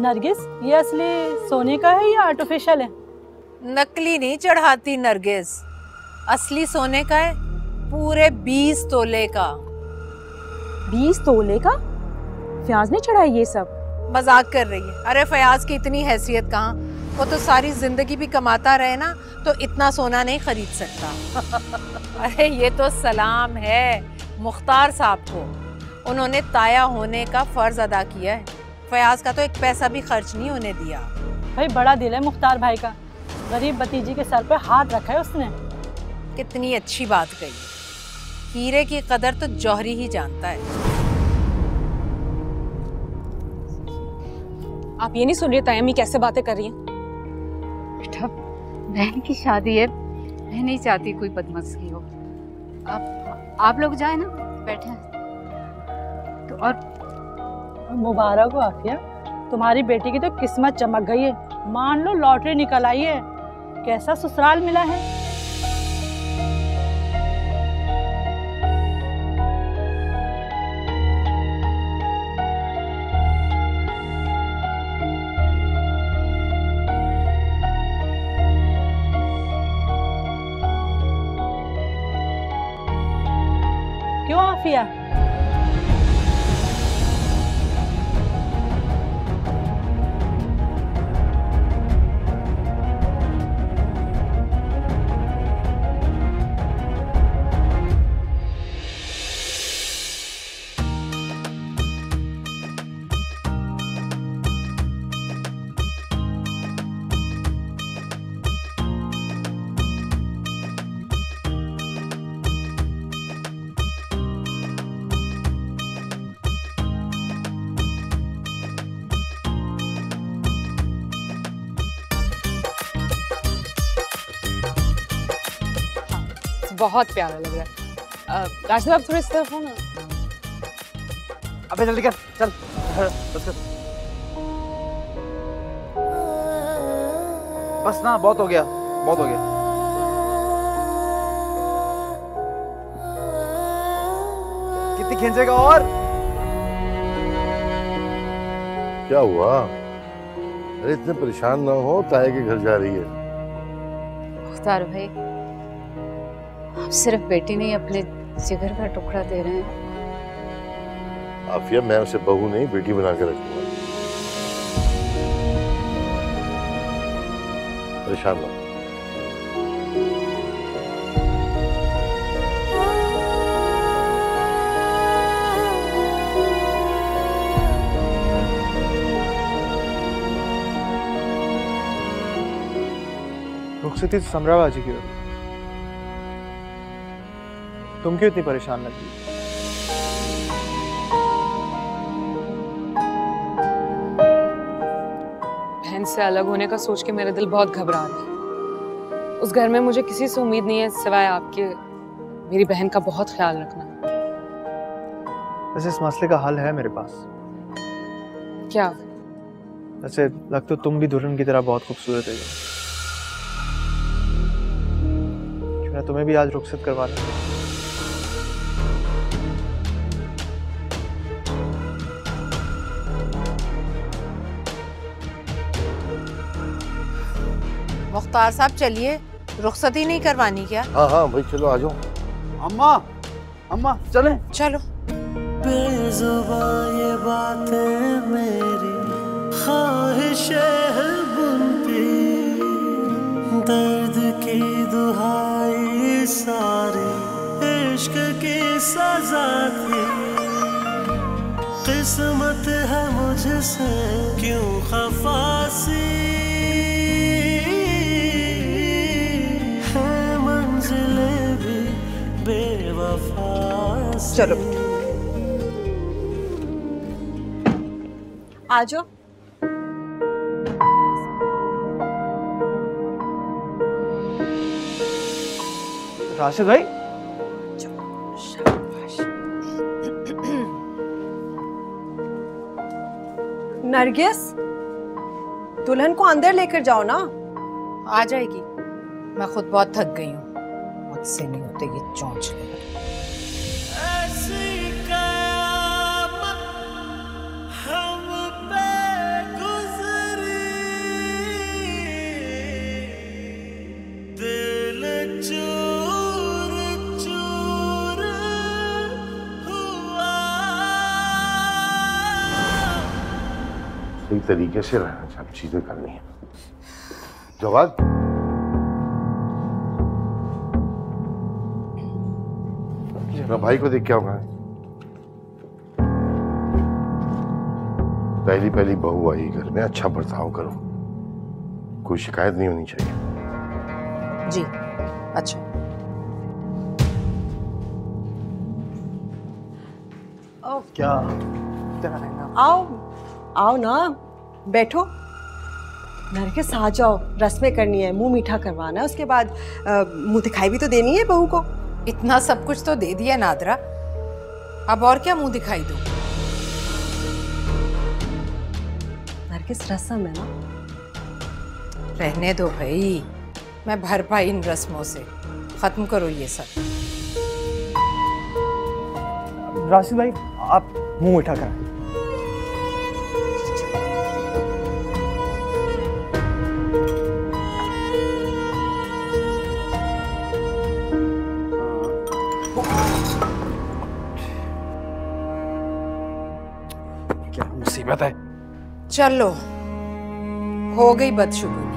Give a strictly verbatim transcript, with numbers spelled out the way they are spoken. नरगिस, ये असली सोने का है या आर्टिफिशियल है? नकली नहीं चढ़ाती नरगिस, असली सोने का है, पूरे बीस तोले का। बीस तोले का? फयाज ने चढ़ाया ये सब? मजाक कर रही है? अरे फयाज की इतनी हैसियत कहाँ, वो तो सारी जिंदगी भी कमाता रहे ना, तो इतना सोना नहीं खरीद सकता। अरे ये तो सलाम है मुख्तार साहब को, उन्होंने ताया होने का फर्ज अदा किया है, फयाज का तो एक पैसा भी खर्च नहीं होने दिया। भाई बड़ा दिल है मुख्तार भाई का, गरीब भतीजी के सर पे हाथ रखा है उसने। कितनी अच्छी बात कही, हीरे की कदर तो जौहरी ही जानता है। आप ये नहीं सुन रही ताया अम्मी कैसे बातें कर रही हैं? बेटा बहन की शादी है, मैं नहीं चाहती कोई बदमस्की हो। आप आप लोग जाए ना, बैठे हैं तो। और मुबारक हो आफिया, तुम्हारी बेटी की तो किस्मत चमक गई है, मान लो लॉटरी निकल आई है। कैसा ससुराल मिला है। क्यों आफिया? बहुत प्यारा लग रहा है। राशिद आप थोड़े इस तरफ हो ना। अबे जल्दी कर, चल बस कर, बस ना, बहुत हो गया, बहुत हो गया। कितनी खींचेगा और? क्या हुआ? अरे इतने परेशान ना हो, ताए के घर जा रही है। मुख्तार भाई आप सिर्फ बेटी नहीं अपने जिगर का टुकड़ा दे रहे हैं। आफिया मैं उसे बहू नहीं बेटी बना के रखूंगा। परेशान ना। रुखसती सम्रावाजी की वजह तुम क्यों इतनी परेशान लग रही? बहन से अलग होने का सोच के मेरा दिल बहुत घबरा है। उस घर में मुझे किसी से उम्मीद नहीं है सिवाय आपके। मेरी बहन का बहुत ख्याल रखना। वैसे इस मसले का हल है मेरे पास। क्या? वैसे लग तो तुम भी दुल्हन की तरह बहुत खूबसूरत हो। मैं तुम्हें भी आज रुखसत करवा लूंगा। मुख्तार साहब चलिए, रुखसती नहीं करवानी क्या? हाँ हाँ भाई चलो आ जाओ। अम्मा अम्मा चलें। चलो। बेजुबान ये बातें मेरी ख्वाहिशें हैं बुनती, दर्द की दुहाई सारी इश्क की सजा थी। किस्मत है मुझसे क्यों खफा सी, चलो आ जाओ। राशिद भाई नरगिस दुल्हन को अंदर लेकर जाओ ना। आ जाएगी, मैं खुद बहुत थक गई हूँ, मुझसे नहीं होते ये चौंच। ऐसी कयामत हम पे गुजर सही तरीके से रहना, चीजें करनी है। जवाब भाई को देख क्या हुआ है? पहली पहली बहू आई घर में, अच्छा बर्ताव करो, कोई शिकायत नहीं होनी चाहिए। जी अच्छा। ओ, क्या आओ आओ ना, बैठो। नरगिस आ जाओ, रस्में करनी है, मुंह मीठा करवाना है, उसके बाद मुंह दिखाई भी तो देनी है बहू को। इतना सब कुछ तो दे दिया नादरा, अब और क्या मुंह दिखाई दूं? नरगिस रस्म है ना। रहने दो भाई, मैं भरपा इन रस्मों से, खत्म करो ये सब। राशिद भाई आप मुंह उठा कर। चलो, हो गई बदशुगुन।